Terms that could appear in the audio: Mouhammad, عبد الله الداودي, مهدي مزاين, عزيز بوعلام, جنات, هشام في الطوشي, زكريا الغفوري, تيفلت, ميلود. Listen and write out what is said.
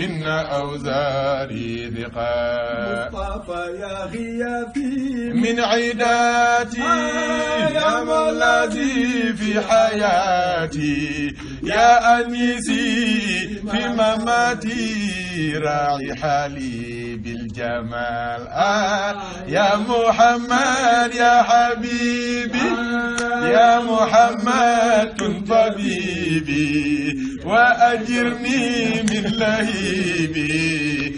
إن أوزاري ذقاء مصطفى يا غيابي من عيداتي يا مولاتي في حياتي يا أنيسي في مماتي راعي حالي بالجمال يا محمد يا حبيبي يا محمد طبيبي وأجرني من لهيبي